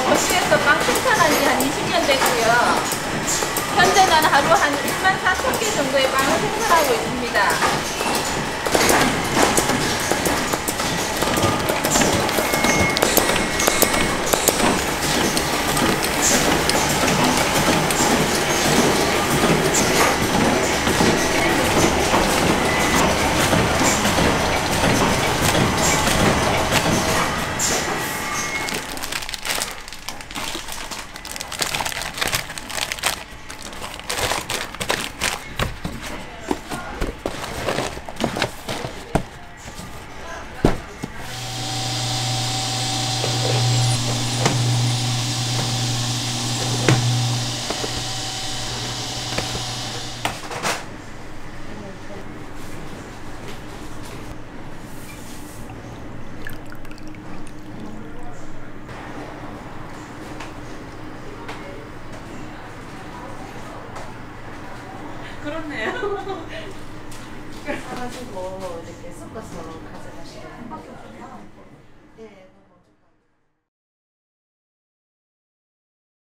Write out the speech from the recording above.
거시에서 빵 생산한 지 한 20년 됐고요. 현재는 하루 한 14,000개 정도의 빵을 생산하고 있습니다. 그렇네요. 따라서 뭐 이렇게 섞어서.